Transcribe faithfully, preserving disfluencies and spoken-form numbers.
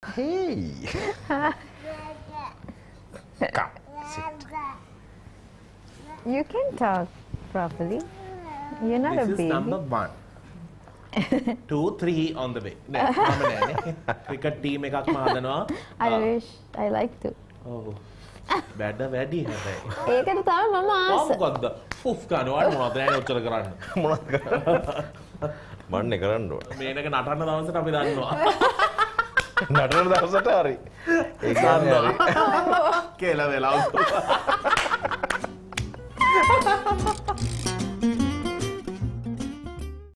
Hey! Come, sit. You can talk properly. You're not this a baby. This is number one. Two, three on the way. Cricket team ekak ma hadanwa. I wish. I like to. Oh. Badda baddi hai. Ekata thawa mama aasa. Mokakda? Oof kanawa monada nae uchchara karanna. Monada karanna. Manne karanno. Meenaka natanna dawasata api dannawa. නටන දවසට හරි ඒක හරි කියලා වෙලා